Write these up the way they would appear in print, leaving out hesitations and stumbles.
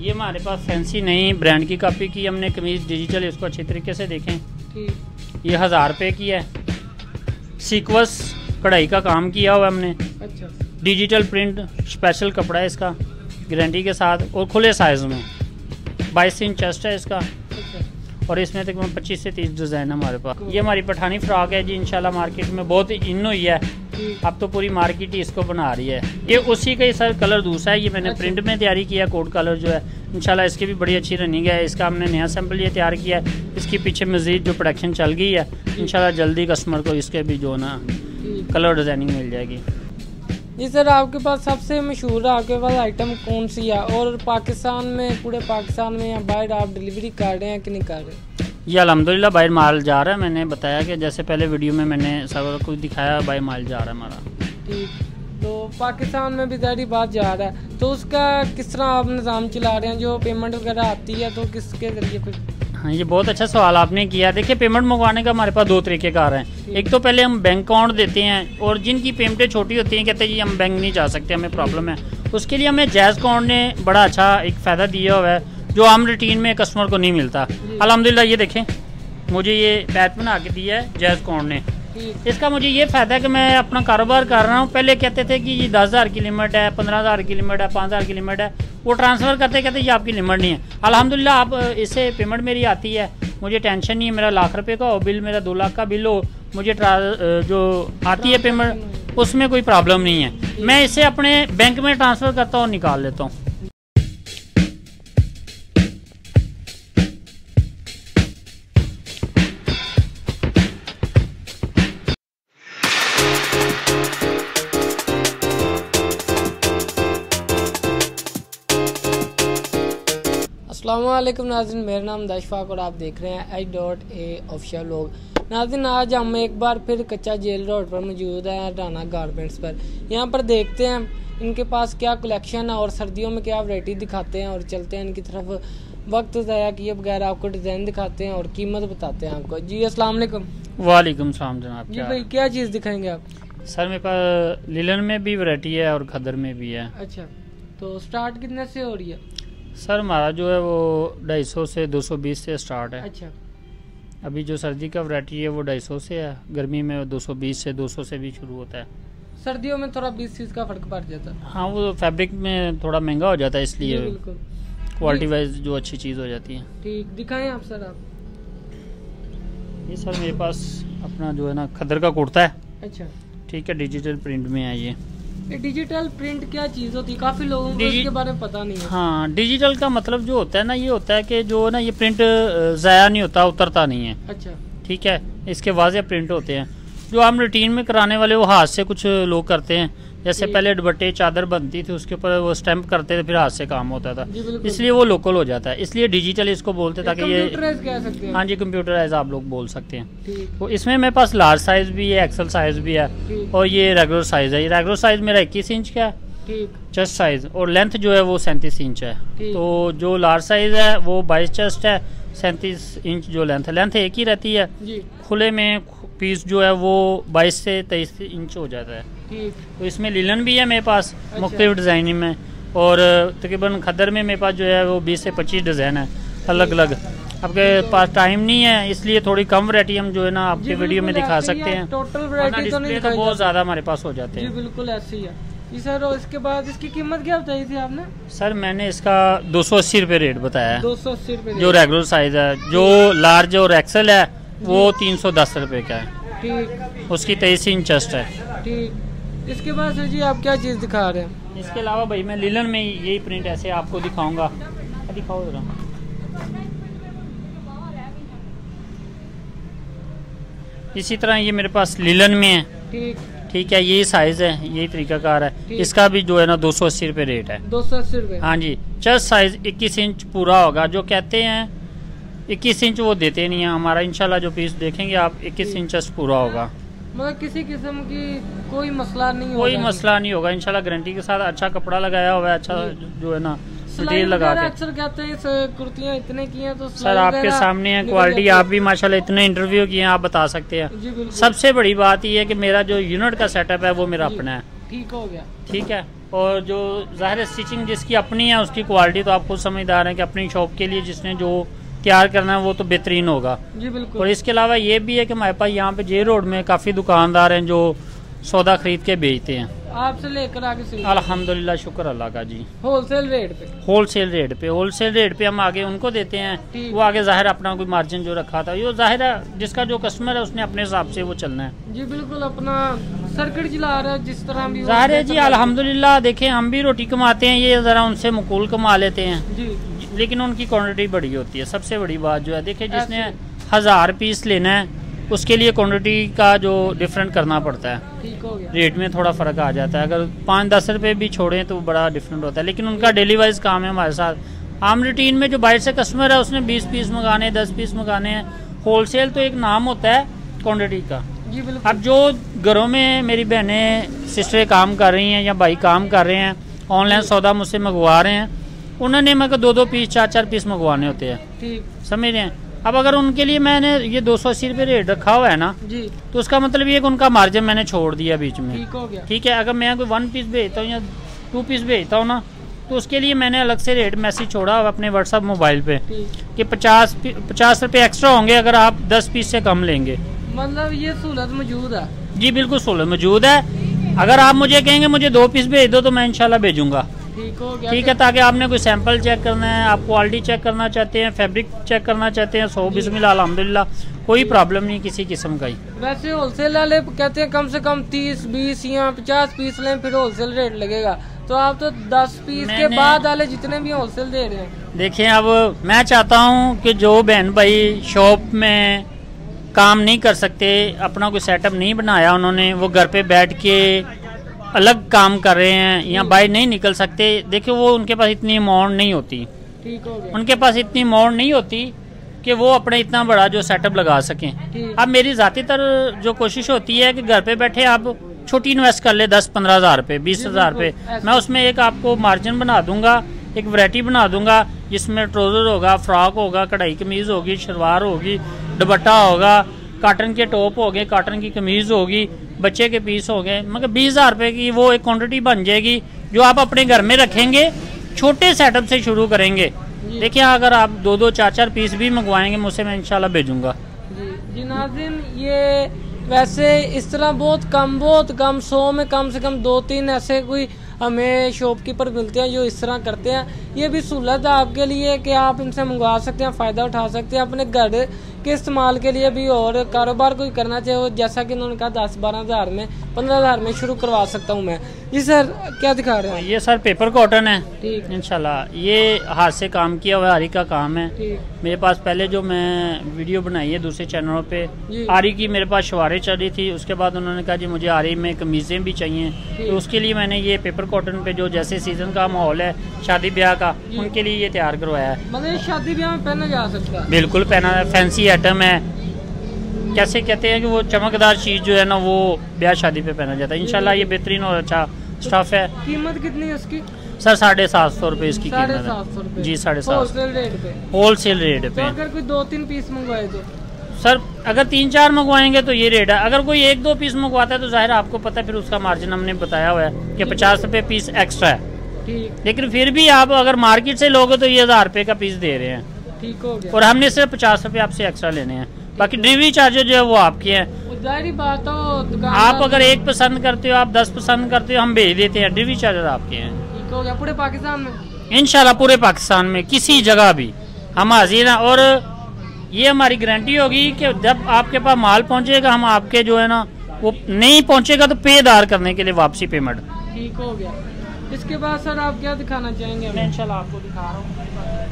ये हमारे पास फैंसी नहीं ब्रांड की कॉपी की हमने कमीज डिजिटल, इसको अच्छे तरीके से देखें। ये 1000 रुपये की है, सीक्वेंस कढ़ाई का काम किया हुआ हमने। अच्छा। डिजिटल प्रिंट स्पेशल कपड़ा है इसका, गारंटी के साथ और खुले साइज़ में। 22 इंच चेस्ट है इसका। अच्छा। और इसमें तकरीबन 25 से 30 डिज़ाइन हमारे पास। ये हमारी पठानी फ्रॉक है जी, इंशाल्लाह मार्केट में बहुत इन हुई है, अब तो पूरी मार्केट ही इसको बना रही है। ये उसी का ही सर कलर दूसरा है, ये मैंने प्रिंट में तैयारी किया कोड कलर जो है। इंशाल्लाह इसकी भी बड़ी अच्छी रनिंग है, इसका हमने नया सैम्पल ये तैयार किया है, इसकी पीछे मज़ीद जो प्रोडक्शन चल गई है। इंशाल्लाह जल्दी कस्टमर को इसके भी जो ना कलर डिज़ाइनिंग मिल जाएगी। जी सर, आपके पास सबसे मशहूर आपके पास आइटम कौन सी है, और पाकिस्तान में, पूरे पाकिस्तान में या बाहर आप डिलीवरी कर रहे हैं कि नहीं कर रहे? ये अल्हम्दुलिल्लाह बाहर माल जा रहा है, मैंने बताया कि जैसे पहले वीडियो में मैंने सब कुछ दिखाया, बाहर माल जा रहा है हमारा। ठीक, तो पाकिस्तान में भी ज़ाहिर बात जा रहा है, तो उसका किस तरह आप निज़ाम चला रहे हैं, जो पेमेंट वगैरह आती है तो किसके ज़रिए फिर? हाँ, ये बहुत अच्छा सवाल आपने किया। देखिए, पेमेंट मंगवाने का हमारे पास दो तरीके का आ रहे हैं। एक तो पहले हम बैंक अकाउंट देते हैं, और जिनकी पेमेंटें छोटी होती हैं कहते हैं जी हम बैंक नहीं जा सकते, हमें प्रॉब्लम है। उसके लिए हमें जैज़ अकाउंट ने बड़ा अच्छा एक फ़ायदा दिया हुआ है, जो आम रूटीन में कस्टमर को नहीं मिलता। अल्हम्दुलिल्लाह ये देखें, मुझे ये पैच बना के दिया है जैज़ अकाउंट ने। इसका मुझे ये फ़ायदा है कि मैं अपना कारोबार कर रहा हूँ। पहले कहते थे कि ये 10,000 की लिमिट है, 15,000 की लिमिट है, 5,000 की लिमिट है, वो ट्रांसफ़र करते कहते ये आपकी लिमिट नहीं है। अल्हम्दुलिल्लाह आप इससे पेमेंट मेरी आती है, मुझे टेंशन नहीं है। मेरा 1,00,000 रुपये का हो, बिल मेरा 2,00,000 का बिल हो, मुझे जो आती है पेमेंट उसमें कोई प्रॉब्लम नहीं है। मैं इसे अपने बैंक में ट्रांसफ़र करता हूँ, निकाल लेता हूँ। अस्सलामुअलैकुम नाज़रीन, मेरा नाम दाशफाक और आप देख रहे हैं H.A VLOGS। नाज़रीन, आज हम एक बार फिर कच्चा जेल रोड पर मौजूद हैं, राना गारमेंट्स पर। यहाँ पर देखते हैं इनके पास क्या कलेक्शन है और सर्दियों में क्या वैरायटी दिखाते हैं, और चलते हैं इनकी तरफ। वक्त ज़ाया किए बगैर आपको डिज़ाइन दिखाते हैं और कीमत बताते हैं आपको। जी अस्सलामुअलैकुम। वालेकुम सलाम जनाब। जी भाई, क्या चीज़ दिखाएंगे आप? सर मेरे पास लिनन में भी वैरायटी है और खदर में भी है। अच्छा, तो स्टार्ट कितने से हो रही है? सर हमारा जो है वो 250 से 220 से स्टार्ट है। अच्छा। अभी जो सर्दी का वैरायटी है वो 250 से है, गर्मी में 220 से 200 से भी शुरू होता है। सर्दियों में थोड़ा 20-30 का फ़र्क पड़ जाता है। हाँ, वो फैब्रिक में थोड़ा महंगा हो जाता है, इसलिए क्वालिटी वाइज जो अच्छी चीज़ हो जाती है। ठीक, दिखाएं आप सर। आप ये सर मेरे पास अपना जो है ना खदर का कुर्ता है। अच्छा, ठीक है, डिजिटल प्रिंट में है। ये डिजिटल प्रिंट क्या चीज़ होती है? काफ़ी लोगों को इसके बारे में पता नहीं है। हाँ, डिजिटल का मतलब जो होता है ना, ये होता है कि जो ना ये प्रिंट ज़ाया नहीं होता, उतरता नहीं है। अच्छा, ठीक है, इसके वाज़े प्रिंट होते हैं। जो हम रूटीन में कराने वाले वो हाथ से कुछ लोग करते हैं, जैसे पहले दुपट्टे चादर बनती थी उसके ऊपर वो स्टैंप करते थे, फिर हाथ से काम होता था, इसलिए वो लोकल हो जाता है, इसलिए डिजिटल इसको बोलते ताकि ये। हाँ जी, कंप्यूटराइज आप लोग बोल सकते हैं। तो इसमें मेरे पास लार्ज साइज भी है, एक्सल साइज भी है, और ये रेगुलर साइज है। ये रेगुलर साइज मेरा 21 इंच का है, चेस्ट साइज, और लेंथ जो है वो 37 इंच है। तो जो लार्ज साइज है वो 22 चेस्ट है, 37 इंच जो लेंथ है, लेंथ एक ही रहती है। खुले में पीस जो है वो 22 से 23 इंच हो जाता है। तो इसमें लिलन भी है मेरे पास। अच्छा। मुख्तलिफ डिज़ाइनिंग में, और तकरीबन खदर में मेरे पास जो है वो 20 से 25 डिज़ाइन है अलग अलग। आपके पास टाइम नहीं है, इसलिए थोड़ी कम वैरायटी हम जो है ना आपके वीडियो में दिखा सकते हैं। टोटल वैरायटी तो बहुत ज़्यादा हमारे पास हो जाते हैं। बिल्कुल ऐसे ही है जी सर। और इसके बाद इसकी कीमत क्या बताई थी आपने? सर मैंने इसका 280 रुपये रेट बताया है, 280 रुपये जो रेगुलर साइज है। जो लार्ज और एक्सल है वो 310 रुपये का है। ठीक, उसकी 23 इंच चेस्ट है। ठीक, इसके बाद सर जी आप क्या चीज़ दिखा रहे हैं? इसके अलावा भाई मैं लिलन में यही प्रिंट ऐसे आपको दिखाऊंगा, दिखाओ जरा। इसी तरह ये मेरे पास लिलन में है। ठीक है, यही साइज है, यही तरीकाकार है। इसका भी जो है ना 280 रुपये रेट है, 280 रुपये। हाँ जी, चेस्ट साइज 21 इंच पूरा होगा, जो कहते हैं 21 इंच वो देते नहीं है हमारा। इंशाल्लाह जो पीस देखेंगे आप 21 इंच चेस्ट पूरा होगा, मतलब किसी किस्म की कोई मसला नहीं होगा, कोई मसला नहीं होगा। इंशाल्लाह गारंटी के साथ अच्छा कपड़ा लगाया हुआ है, अच्छा जो है ना मटेरियल लगा के। अक्सर कहते हैं कुर्तियाँ इतने की हैं, तो सर आपके सामने है क्वालिटी। आप भी माशाल्लाह इतने इंटरव्यू किए हैं, आप बता सकते हैं। सबसे बड़ी बात यह है कि मेरा जो यूनिट का सेटअप है वो मेरा अपना है। ठीक हो गया, ठीक है। और जो ज़ाहिर स्टिचिंग जिसकी अपनी है उसकी क्वालिटी तो आप खुद समझदार हैं कि अपनी शॉप के लिए जिसने जो तैयार करना है वो तो बेहतरीन होगा जी, बिल्कुल। और इसके अलावा ये भी है कि हमारे पास यहाँ पे जे रोड में काफ़ी दुकानदार हैं जो सौदा खरीद के बेचते हैं आपसे लेकर आगे। अल्हम्दुलिल्लाह, शुक्र अल्लाह का जी। होलसेल रेट पे, होलसेल रेट पे, होलसेल रेट पे हम आगे उनको देते हैं। वो आगे जाहिर अपना कोई मार्जिन जो रखा था, ये जाहिर है जिसका जो कस्टमर है उसने अपने हिसाब से वो चलना है जी, बिल्कुल। अपना सर्किट चला रहा है जिस तरह भी जाहिर है जी। अल्हम्दुलिल्लाह, देखें हम भी रोटी कमाते हैं, ये जरा उनसे मुकूल कमा लेते हैं, लेकिन उनकी क्वान्टिटी बड़ी होती है। सबसे बड़ी बात जो है, देखिये जिसने 1000 पीस लेना है उसके लिए क्वांटिटी का जो डिफरेंट करना पड़ता है, ठीक हो गया। रेट में थोड़ा फ़र्क आ जाता है, अगर 5-10 रुपये भी छोड़ें तो बड़ा डिफरेंट होता है। लेकिन उनका डेली वाइज काम है हमारे साथ। आम रूटीन में जो बाहर से कस्टमर है उसने 20 पीस मंगाने हैं, 10 पीस मंगाने हैं। होलसेल तो एक नाम होता है क्वांटिटी का जी, बिल्कुल। अब जो घरों में मेरी बहनें सिस्टरें काम कर रही हैं या भाई काम कर रहे हैं, ऑनलाइन सौदा मुझसे मंगवा रहे हैं, उन्होंने मेरे को 2-2 पीस 4-4 पीस मंगवाने होते हैं, समझ रहे हैं। अब अगर उनके लिए मैंने ये 280 रुपये रेट रखा हुआ है ना जी, तो उसका मतलब ये कि उनका मार्जिन मैंने छोड़ दिया बीच में, ठीक हो गया। ठीक है, अगर मैं कोई 1 पीस भेजता हूँ या 2 पीस भेजता हूँ ना, तो उसके लिए मैंने अलग से रेट मैसेज छोड़ा अपने व्हाट्सअप मोबाइल पे कि 50 रुपये एक्स्ट्रा होंगे अगर आप 10 पीस से कम लेंगे। मतलब ये सहूलत मौजूद है जी, बिल्कुल सहूलत मौजूद है। अगर आप मुझे कहेंगे मुझे 2 पीस भेज दो तो मैं इंशाल्लाह भेजूंगा, ठीक है, ताकि आपने कोई सैंपल चेक करना है, आप क्वालिटी चेक करना चाहते हैं, फैब्रिक चेक करना चाहते हैं, सो बिस्मिल्लाह अल्हम्दुलिल्लाह कोई प्रॉब्लम नहीं किसी किस्म का ही। वैसे होलसेल वाले कहते हैं कम से कम 30, 20 या 50 पीस लें फिर होलसेल रेट लगेगा, तो आप तो 10 पीस के बाद वाले जितने भी होलसेल दे रहे हैं। देखिए, अब मैं चाहता हूँ कि जो बहन भाई शॉप में काम नहीं कर सकते, अपना कोई सेटअप नहीं बनाया उन्होंने, वो घर पे बैठ के अलग काम कर रहे हैं या बाहर नहीं निकल सकते, देखिए वो उनके पास इतनी अमाउंट नहीं होती, ठीक हो गया। उनके पास इतनी अमाउंट नहीं होती कि वो अपने इतना बड़ा जो सेटअप लगा सकें। अब मेरी ज़्यादातर जो कोशिश होती है कि घर पे बैठे आप छोटी इन्वेस्ट कर ले 10-15 हज़ार रुपये, 20,000 रुपये। मैं उसमें एक आपको मार्जिन बना दूंगा, एक वैरायटी बना दूंगा जिसमें ट्राउज़र होगा, फ्रॉक होगा, कढ़ाई कमीज़ होगी, शलवार होगी, दुपट्टा होगा, काटन के टॉप हो गए, काटन की कमीज़ होगी, बच्चे के पीस हो गए, मगर 20,000 रुपये की वो एक क्वांटिटी बन जाएगी जो आप अपने घर में रखेंगे, छोटे सेटअप से शुरू करेंगे। देखिए, अगर आप 2-2, 4-4 पीस भी मंगवाएंगे मुझसे, मैं इंशाल्लाह भेजूंगा जी। नाज़िम, ये वैसे इस तरह बहुत कम 100 में कम से कम 2-3 ऐसे कोई हमें शॉपकीपर मिलते हैं जो इस तरह करते हैं। ये भी सहूलत है आपके लिए कि आप इनसे मंगवा सकते हैं, फ़ायदा उठा सकते हैं अपने घर के इस्तेमाल के लिए भी, और कारोबार कोई करना चाहिए वो, जैसा कि उन्होंने कहा 10-12 हज़ार में, 15 हज़ार में शुरू करवा सकता हूँ मैं जी। सर क्या दिखा रहे हैं? ये सर पेपर कॉटन है, ठीक, इंशाल्लाह ये हाथ से काम किया हुआ आरी का काम है। मेरे पास पहले जो मैं वीडियो बनाई है दूसरे चैनलों पर, आरी की मेरे पास शवारें चल रही थी, उसके बाद उन्होंने कहा जी मुझे आरी में कमीज़ें भी चाहिए, तो उसके लिए मैंने ये पेपर कॉटन पे जो जैसे सीजन का माहौल है शादी ब्याह का, उनके लिए ये तैयार करवाया है। मतलब शादी ब्याह में पहना जा सकता है, बिल्कुल पहना है, फैंसी आइटम है, कैसे कहते हैं कि वो चमकदार चीज़ जो है ना वो ब्याह शादी पे पहना जाता है। इंशाल्लाह ये बेहतरीन और अच्छा स्टफ है। कीमत कितनी है इसकी? सर 750 रुपये इसकी कीमत है जी, 750 होलसेल रेट पे। अगर कोई 2-3 पीस मंगवाए तो सर, अगर 3-4 मंगवाएंगे तो ये रेट है। अगर कोई 1-2 पीस मंगवाता है तो ज़ाहिर आपको पता है फिर उसका मार्जिन हमने बताया हुआ है कि 50 रुपये पीस एक्स्ट्रा है, ठीक। लेकिन फिर भी आप अगर मार्केट से लोगे तो ये 1000 रुपये का पीस दे रहे हैं, ठीक हो गया, और हमने सिर्फ 50 रुपये आपसे एक्स्ट्रा लेने हैं, बाकी डिलीवरी चार्जेज जो है वो आपके हैं। जाहिर बात है, आप अगर 1 पसंद करते हो, आप 10 पसंद करते हो, हम भेज देते हैं, डिलीवरी चार्जेज आपके हैं, ठीक हो गया। पूरे पाकिस्तान में इंशाल्लाह, पूरे पाकिस्तान में किसी जगह भी हम हाजिर हैं, और ये हमारी गारंटी होगी कि जब आपके पास माल पहुंचेगा हम आपके जो है ना वो नहीं पहुंचेगा तो पेदार करने के लिए वापसी पेमेंट, ठीक हो गया। इसके बाद सर आप क्या दिखाना चाहेंगे? मैं इंशाल्लाह आपको दिखा रहा हूँ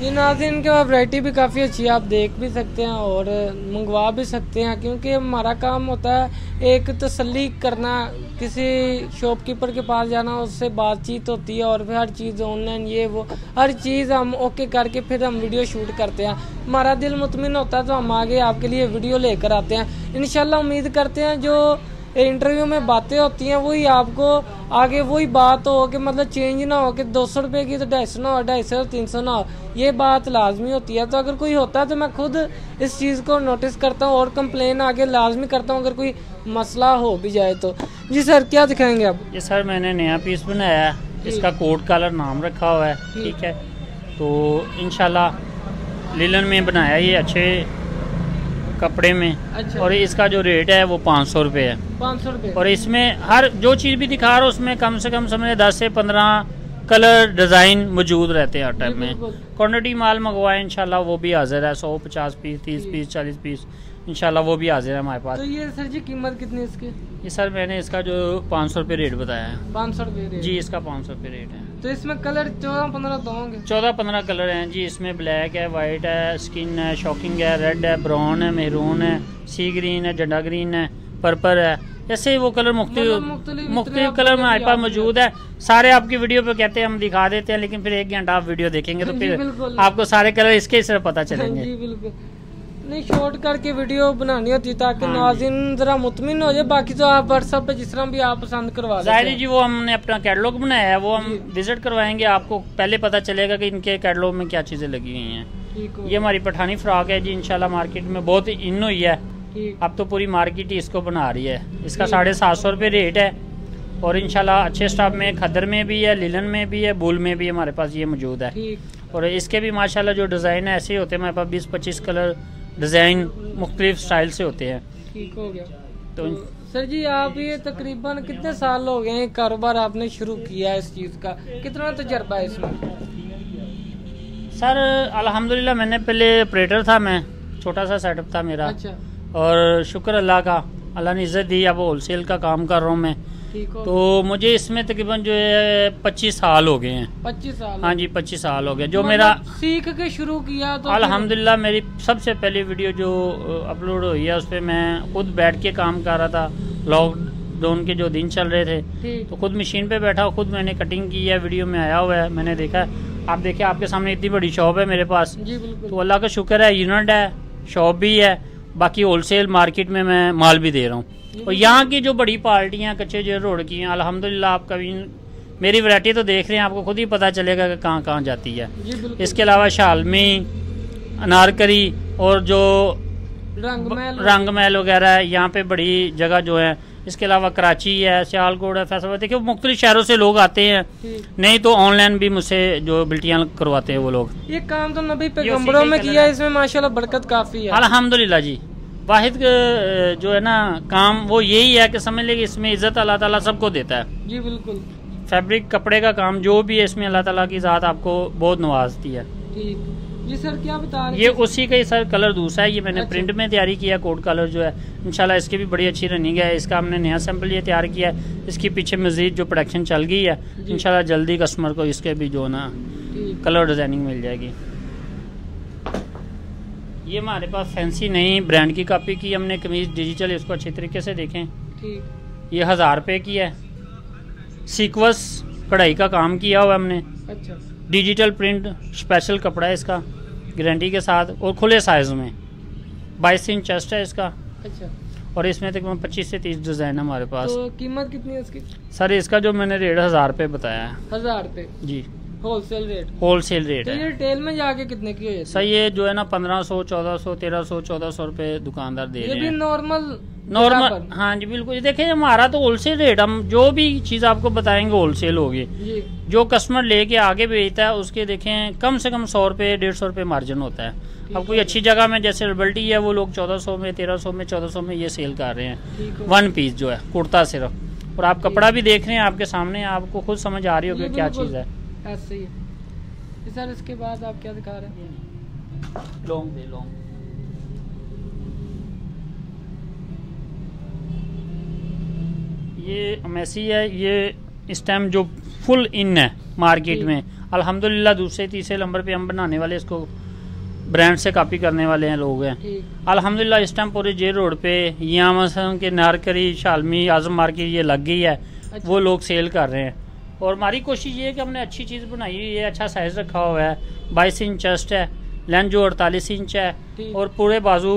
ये नाज़रीन के वैरायटी भी काफ़ी अच्छी है, आप देख भी सकते हैं और मंगवा भी सकते हैं, क्योंकि हमारा काम होता है एक तसल्ली करना, किसी शॉपकीपर के पास जाना, उससे बातचीत होती है, और फिर हर चीज़ ऑनलाइन ये वो हर चीज़ हम ओके करके फिर हम वीडियो शूट करते हैं, हमारा दिल मुतमिन होता है तो हम आगे आपके लिए वीडियो लेकर आते हैं। इंशाल्लाह उम्मीद करते हैं जो इंटरव्यू में बातें होती हैं वही आपको आगे वही बात हो कि मतलब चेंज ना हो कि 200 रुपये की तो 250 ना हो, 250 300 ना हो, ये बात लाजमी होती है। तो अगर कोई होता है तो मैं खुद इस चीज़ को नोटिस करता हूँ और कंप्लेन आगे लाजमी करता हूँ अगर कोई मसला हो भी जाए तो। जी सर क्या दिखाएंगे आप? जी सर मैंने नया पीस बनाया है, इसका कोड कलर नाम रखा हुआ है, ठीक है। तो इंशाल्लाह लिलन में बनाया ये अच्छे कपड़े में। अच्छा। और इसका जो रेट है वो 500 रुपये है। 500 रुपये। और इसमें हर जो चीज़ भी दिखा रहा हूँ उसमें कम से कम समझे 10 से 15 कलर डिज़ाइन मौजूद रहते हैं हर टाइम में। क्वान्टिटी माल मंगवाए इंशाल्लाह वो भी हाजिर है, 100, 50 पीस, 30 पीस, 40 पीस इंशाल्लाह वो भी हाजिर है हमारे पास। तो ये सर जी कीमत कितनी है इसकी? ये सर मैंने इसका जो 500 रुपये रेट बताया है। 500 रुपये? जी इसका 500 रुपये रेट है। तो इसमें कलर 14-15 तो होंगे? 14-15 कलर हैं जी इसमें। ब्लैक है, वाइट है, स्किन है, शॉकिंग है, रेड है, ब्राउन है, मेहरून है, सी ग्रीन है, झंडा ग्रीन है, पर्पल है, ऐसे ही वो कलर मुख्तलिफ कलर हमारे पास मौजूद है। सारे आपकी वीडियो पे कहते हैं हम दिखा देते हैं लेकिन फिर 1 घंटा आप वीडियो देखेंगे तो फिर आपको सारे कलर इसके सिर्फ पता चलेंगे। नहीं शॉर्ट करके वीडियो बनानी होती ताकि नाज़रीन जरा मुतमिन हो जाए। बाकी तो आप व्हाट्सएप पे जिस तरह भी आप पसंद करवा जाहिर जी वो हमने अपना कैटलॉग बनाया है, वो हम विजिट करवाएंगे, आपको पहले पता चलेगा कि इनके कैटलॉग में क्या चीज़ें लगी हुई हैं। ये हमारी पठानी फ्रॉक है जी, इंशाल्लाह मार्केट में बहुत इन हुई है, अब तो पूरी मार्केट ही इसको बना रही है। इसका 750 रुपये रेट है और इंशाल्लाह अच्छे स्टॉक में खदर में भी है, लिलन में भी है, बूल में भी हमारे पास ये मौजूद है। और इसके भी माशाल्लाह जो डिज़ाइन है ऐसे ही होते हैं हमारे पास, 20-25 कलर डिज़ाइन मुख्तलिफ स्टाइल से होते हैं। ठीक हो गया। तो सर जी आप ये तकरीबन कितने साल हो गए हैं कारोबार आपने शुरू किया है इस चीज़ का, कितना तजर्बा है इसमें? सर अल्हम्दुलिल्लाह मैंने पहले ऑपरेटर था, मैं छोटा सा सेटअप था मेरा। अच्छा। और शुक्र अल्लाह का, अल्लाह ने इज़्ज़त दी, अब होलसेल का काम कर रहा हूँ मैं। तो मुझे इसमें तकरीबन जो है 25 साल हो गए हैं। 25 साल? हाँ जी 25 साल हो गए। जो मेरा सीख के शुरू किया तो अल्हम्दुलिल्लाह मेरी सबसे पहली वीडियो जो अपलोड हुई है उस पर मैं खुद बैठ के काम कर रहा था। लॉकडाउन के जो दिन चल रहे थे तो खुद मशीन पे बैठा, खुद मैंने कटिंग की है, वीडियो में आया हुआ है, मैंने देखा है। आप देखिए आपके सामने इतनी बड़ी शॉप है मेरे पास। तो अल्लाह का शुक्र है, यूनिट है, शॉप भी है, बाकी होलसेल मार्केट में मैं माल भी दे रहा हूँ। और यहाँ की जो बड़ी पार्टियाँ कच्चे जो रोड की हैं अल्हम्दुलिल्लाह आप कभी मेरी वैरायटी तो देख रहे हैं, आपको खुद ही पता चलेगा कि कहाँ कहाँ जाती है। इसके अलावा शालमी, अनारकरी और जो रंगमहल वगैरह है यहाँ पे बड़ी जगह जो है। इसके अलावा कराची है, सियालकोट है, फैसलाबाद, देखिए मुख्तलिफ शहरों से लोग आते हैं, नहीं तो ऑनलाइन भी मुझसे जो बिल्टियाँ करवाते हैं वो लोग। ये काम तो नबी पैगंबरों में किया है, इसमें माशाल्लाह बरकत काफ़ी है अल्हम्दुलिल्लाह जी। वाहिद जो है ना काम वो यही है कि समझ लें कि इसमें इज़्ज़त अल्लाह ताला सबको देता है। जी बिल्कुल। फैब्रिक कपड़े का काम जो भी है इसमें अल्लाह ताला की ज़ात आपको बहुत नवाजती है। जी सर क्या बता रहे? ये उसी का ही सर कलर दूसरा है, ये मैंने प्रिंट में तैयारी किया कोड कलर जो है। इंशाल्लाह इसकी भी बड़ी अच्छी रनिंग है, इसका हमने नया सैंपल ये तैयार किया है, इसकी पीछे मजीद जो प्रोडक्शन चल गई है इंशाल्लाह जल्दी कस्टमर को इसके भी जो ना कलर डिजाइनिंग मिल जाएगी। ये हमारे पास फैंसी नहीं ब्रांड की कॉपी की हमने कमीज डिजिटल, इसको अच्छे तरीके से देखें। ये 1000 रुपये की है, सीक्वेंस कढ़ाई का काम किया हुआ हमने। अच्छा। डिजिटल प्रिंट स्पेशल कपड़ा है इसका, गारंटी के साथ और खुले साइज में। 22 इंच चेस्ट है इसका। अच्छा। और इसमें तकरीबन 25 से 30 डिजाइन हमारे पास। तो कीमत कितनी है इसकी? सर इसका जो मैंने रेट 1000 रुपये बताया है। 1000 रुपये? जी होलसेल रेट। होलसेल रेट है। रिटेल में जाके कितने की है सर? ये जो है ना 1500, 1400, 1300, 1400 रुपये दुकानदार दे रहे हैं। नॉर्मल। हाँ जी बिल्कुल। देखिए हमारा तो होलसेल रेट, हम जो भी चीज आपको बताएंगे होलसेल होगी। जो कस्टमर लेके आगे बेचता है उसके देखें कम से कम 100 रुपये, 150 रुपये मार्जिन होता है। अब कोई अच्छी जगह में जैसे रबल्टी है वो लोग 1400 में, 1300 में, 1400 में ये सेल कर रहे हैं, 1 पीस जो है कुर्ता सिर्फ। और आप कपड़ा भी देख रहे हैं आपके सामने, आपको खुद समझ आ रही होगी क्या चीज है। सर इसके बाद आप क्या दिखा रहे हैं? लॉन्ग। ये मैसी है, ये इस टाइम जो फुल इन है मार्केट में अल्हम्दुलिल्लाह। दूसरे तीसरे नंबर पे हम बनाने वाले, इसको ब्रांड से कॉपी करने वाले हैं लोग हैं अल्हम्दुलिल्लाह। इस टाइम पूरे जे रोड पे यहाँ मसलन के नारकरी, शालमी, आजम मार्केट ये लग गई है। अच्छा। वो लोग सेल कर रहे हैं और हमारी कोशिश ये है कि हमने अच्छी चीज़ बनाई हुई है, अच्छा साइज़ रखा हुआ है। 22 इंच चेस्ट है, लेंथ जो 48 इंच है और पूरे बाजू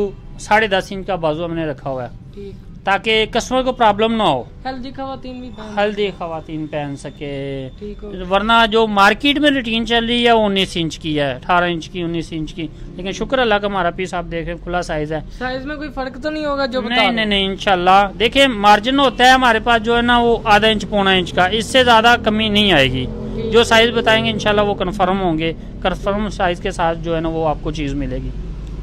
10.5 इंच का बाजू हमने रखा हुआ है। ताकि कस्टमर को प्रॉब्लम ना हो। हेल्दी खवातीन भी हेल्दी खवातीन पहन सके, वरना जो मार्केट में रूटीन चल रही है वो 19 इंच की है, 18 इंच की, 19 इंच की। लेकिन शुक्र अल्लाह का हमारा पीस आप देखें खुला साइज है, साइज में कोई फर्क तो नहीं होगा जो बता नहीं, नहीं नहीं इंशाल्लाह। देखें मार्जिन होता है हमारे पास जो है ना वो आधा इंच पौना इंच का, इससे ज्यादा कमी नहीं आएगी। जो साइज बताएंगे इंशाल्लाह वो कन्फर्म होंगे, कन्फर्म साइज के साथ जो है ना वो आपको चीज मिलेगी।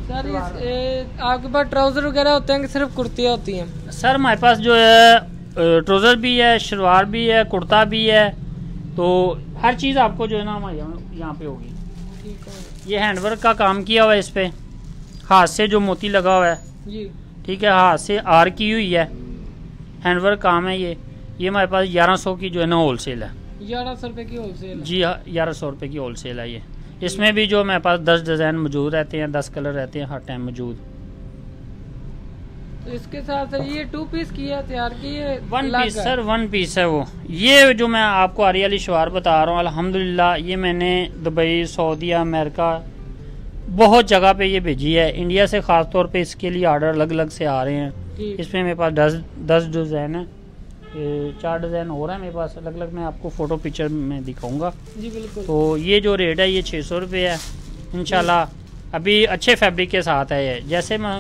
सर आपके पास ट्राउजर वगैरह होते हैं कि सिर्फ कुर्तियाँ होती हैं? सर हमारे पास जो है ट्राउजर भी है, शलवार भी है, कुर्ता भी है, तो हर चीज़ आपको जो है ना हमारे यहाँ पे होगी। ठीक है, ये हैंडवर्क का काम किया हुआ है, इस पे हाथ से जो मोती लगा हुआ है जी, ठीक है, हाथ से आर की हुई है, हैंडवर्क काम है ये हमारे पास 1100 की जो है ना होल सेल है। 1100 रुपये की होल सेल? जी हाँ, 1100 रुपये की होल सेल है। ये इसमें भी जो मेरे पास 10 डिज़ाइन मौजूद रहते हैं, 10 कलर रहते हैं हर टाइम मौजूद। तो इसके साथ सर ये 2 पीस किया तैयार किए? 1 पीस सर, 1 पीस है वो। ये जो मैं आपको आरियाली शलवार बता रहा हूँ अल्हम्दुलिल्लाह ये मैंने दुबई, सऊदी अमेरिका बहुत जगह पे ये भेजी है। इंडिया से ख़ास तौर पे इसके लिए आर्डर अलग अलग से आ रहे हैं। इसमें मेरे पास 10 डिज़ाइन है, 4 डिज़ाइन हो रहा है मेरे पास अलग अलग, मैं आपको फोटो पिक्चर में दिखाऊंगा जी। बिल्कुल। तो ये जो रेट है ये 600 रुपये है इंशाल्लाह, अभी अच्छे फैब्रिक के साथ है ये। जैसे मैं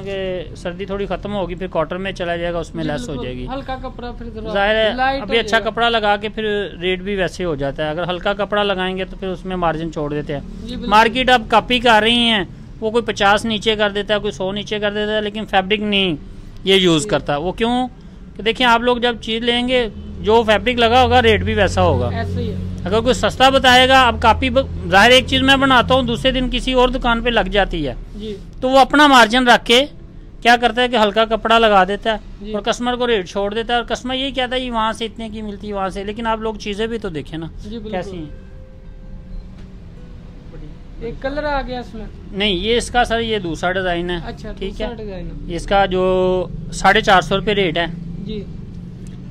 सर्दी थोड़ी ख़त्म होगी फिर कॉटन में चला जाएगा, उसमें लेस हो जाएगी, हल्का कपड़ा फिर ज़ाहिर है अभी अच्छा कपड़ा लगा के फिर रेट भी वैसे हो जाता है। अगर हल्का कपड़ा लगाएंगे तो फिर उसमें मार्जिन छोड़ देते हैं। मार्केट अब कॉपी कर रही हैं, वो कोई 50 नीचे कर देता है, कोई 100 नीचे कर देता है, लेकिन फैब्रिक नहीं ये यूज़ करता। वो क्यों? तो देखिए आप लोग जब चीज़ लेंगे जो फैब्रिक लगा होगा रेट भी वैसा होगा। ऐसे ही है। अगर कोई सस्ता बताएगा, अब कापी ज़ाहिर एक चीज़ मैं बनाता हूँ दूसरे दिन किसी और दुकान पे लग जाती है जी। तो वो अपना मार्जिन रख के क्या करता है कि हल्का कपड़ा लगा देता है और कस्टमर को रेट छोड़ देता है, और कस्टमर ये कहता है ये वहाँ से इतने की मिलती है वहाँ से। लेकिन आप लोग चीज़ें भी तो देखें ना कैसी हैं। एक कलर आ गया इसमें? नहीं ये इसका सर ये दूसरा डिज़ाइन है। अच्छा, ठीक है। इसका जो 450 रुपये रेट है जी।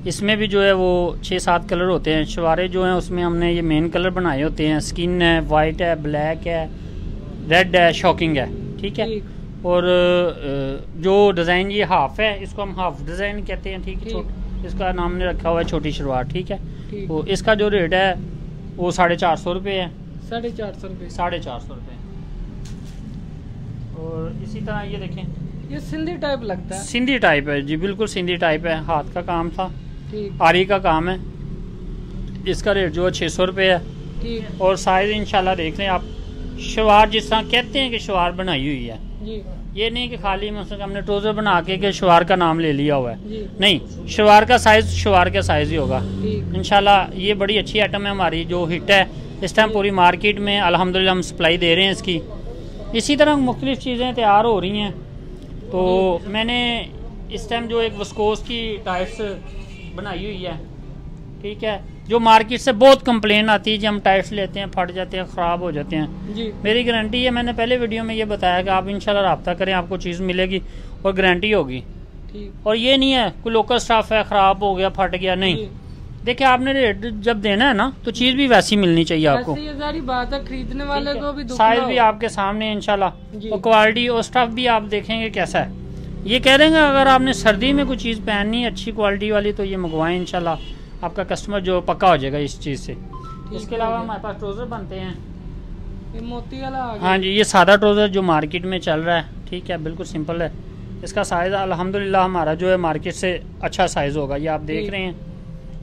इसमें भी जो है वो 6-7 कलर होते हैं। शलवारें जो हैं उसमें हमने ये मेन कलर बनाए होते हैं, स्किन है, वाइट है, ब्लैक है, रेड है, शॉकिंग है, ठीक है। और जो डिज़ाइन ये हाफ है, इसको हम हाफ डिज़ाइन कहते हैं, ठीक है, इसका नाम ने रखा हुआ है छोटी शलवार, ठीक है। तो इसका जो रेट है वो 450 रुपये है। 450 रुपये? 450 रुपये। और इसी तरह ये देखें, ये सिंधी टाइप लगता है। सिंधी टाइप है जी, बिल्कुल सिंधी टाइप है, हाथ का काम था, आरी का काम है। इसका रेट जो है 600 रुपये है, ठीक है। और साइज इंशाल्लाह देख लें आप, शलवार जिस तरह कहते हैं कि शलवार बनाई हुई है जी। ये नहीं कि खाली मतलब हमने ट्रोजर बना के शलवार का नाम ले लिया हुआ है, नहीं, शलवार का साइज शलवार का साइज ही होगा इंशाल्लाह। ये बड़ी अच्छी आइटम है हमारी जो हिट है इस टाइम पूरी मार्केट में, अल्हम्दुलिल्लाह हम सप्लाई दे रहे हैं इसकी। इसी तरह मुख्तलिफ चीज़ें तैयार हो रही हैं। तो मैंने इस टाइम जो एक विस्कोस की टाइप्स बनाई हुई है, ठीक है, जो मार्केट से बहुत कंप्लेन आती है कि हम टाइप्स लेते हैं फट जाते हैं, ख़राब हो जाते हैं जी। मेरी गारंटी है, मैंने पहले वीडियो में ये बताया कि आप इंशाल्लाह रब्ता करें, आपको चीज़ मिलेगी और गारंटी होगी, ठीक। और ये नहीं है कोई लोकल स्टाफ है ख़राब हो गया फट गया, नहीं। देखिए आपने रेट जब देना है ना तो चीज़ भी वैसी मिलनी चाहिए आपको। ये सारी बात है, खरीदने वाले को भी साइज भी आपके सामने इंशाल्लाह, और क्वालिटी और स्टफ भी आप देखेंगे कैसा है। ये कह देंगे अगर आपने सर्दी में कोई चीज़ पहननी है अच्छी क्वालिटी वाली तो ये मंगवाएं, इंशाल्लाह आपका कस्टमर जो पक्का हो जाएगा इस चीज़ से। इसके अलावा हमारे पास ट्रोज़र बनते हैं मोती वाला। हाँ जी, ये सादा ट्रोज़र जो मार्केट में चल रहा है, ठीक है, बिल्कुल सिंपल है। इसका साइज़ अल्हम्दुलिल्लाह हमारा जो है मार्केट से अच्छा साइज़ होगा, ये आप देख रहे हैं,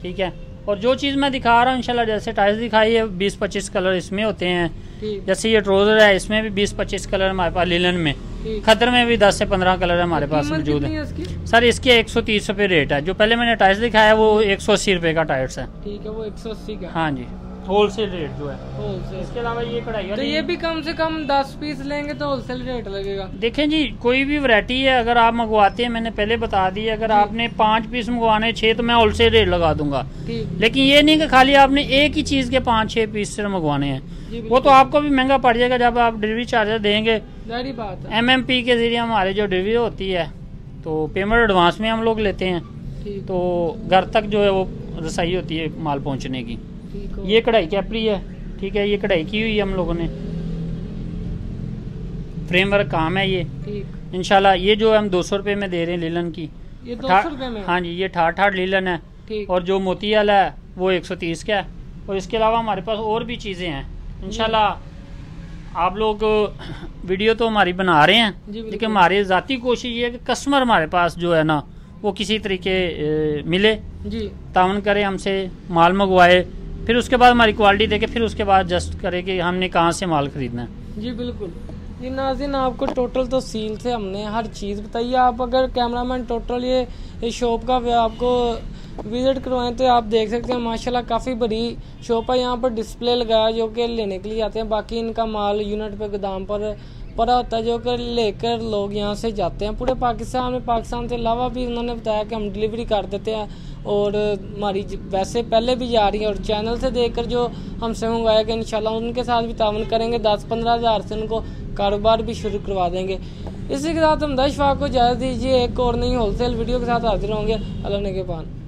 ठीक है। और जो चीज़ मैं दिखा रहा हूँ इंशाल्लाह, जैसे टाइल्स दिखाई है 20-25 कलर इसमें होते हैं, जैसे ये ट्रोज़र है इसमें भी 20-25 कलर हमारे पास, लिनन में, खतर में भी 10 से 15 कलर हमारे पास मौजूद है। सर इसके 130 रुपये रेट है। जो पहले मैंने टाइल्स दिखाया है वो 180 रुपये का टाइल्स है, ठीक है, वो 180 का। हाँ जी, होलसेल रेट जो है। इसके अलावा ये कढ़ाई है, तो ये भी कम से कम 10 पीस लेंगे तो होलसेल रेट लगेगा। देखें जी, कोई भी वैरायटी है अगर आप मंगवाते हैं, मैंने पहले बता दी, अगर आपने 5 पीस मंगवाने 6 तो मैं होलसेल रेट लगा दूंगा। लेकिन ये नहीं कि खाली आपने एक ही चीज के 5-6 पीस से मंगवाने हैं, वो तो आपको भी महंगा पड़ जाएगा जब आप डिलीवरी चार्जेस देंगे। MMP के जरिए हमारे जो डिलीवरी होती है तो पेमेंट एडवांस में हम लोग लेते हैं, तो घर तक जो है वो रसाई होती है माल पहुँचने की। ये कढ़ाई कैपरी है, ठीक है, ये कढ़ाई की हुई है हम लोगों ने, फ्रेमवर्क काम है ये इंशाल्लाह। ये जो हम 200 रुपये में दे रहे हैं लीलन की, ये 200 रुपए में। हाँ जी, ये 68 लीलन है और जो मोती वाला है वो 130 का है। और इसके अलावा हमारे पास और भी चीज़ें हैं। इंशाल्लाह आप लोग वीडियो तो हमारी बना रहे हैं, लेकिन हमारी ज़ाती कोशिश ये है कि कस्टमर हमारे पास जो है ना वो किसी तरीके मिले, तावन करे, हमसे माल मंगवाए, फिर उसके बाद हमारी क्वालिटी देखे, फिर उसके बाद जस्ट करे कि हमने कहाँ से माल खरीदना है। जी बिल्कुल। जी नाज़रीन, आपको टोटल तो सील से हमने हर चीज़ बताई। आप अगर कैमरामैन टोटल ये शॉप का आपको विज़िट करवाएं तो आप देख सकते हैं माशाल्लाह काफ़ी बड़ी शॉप है। यहाँ पर डिस्प्ले लगाया जो कि लेने के लिए आते हैं, बाकी इनका माल यूनिट पर गोदाम पर पड़ा होता है जो कि लेकर लोग यहाँ से जाते हैं। पूरे पाकिस्तान में, पाकिस्तान के अलावा भी उन्होंने बताया कि हम डिलीवरी कर देते हैं और हमारी वैसे पहले भी जा रही है। और चैनल से देखकर जो हमसे मंगवाया कि इंशाल्लाह उनके साथ भी तावन करेंगे, 10-15 हज़ार से उनको कारोबार भी शुरू करवा देंगे। इसी के साथ हम दशफाक को इजाज़त दीजिए, एक और नई होलसेल वीडियो के साथ हाजिर होंगे। अल्लाह ने के पान।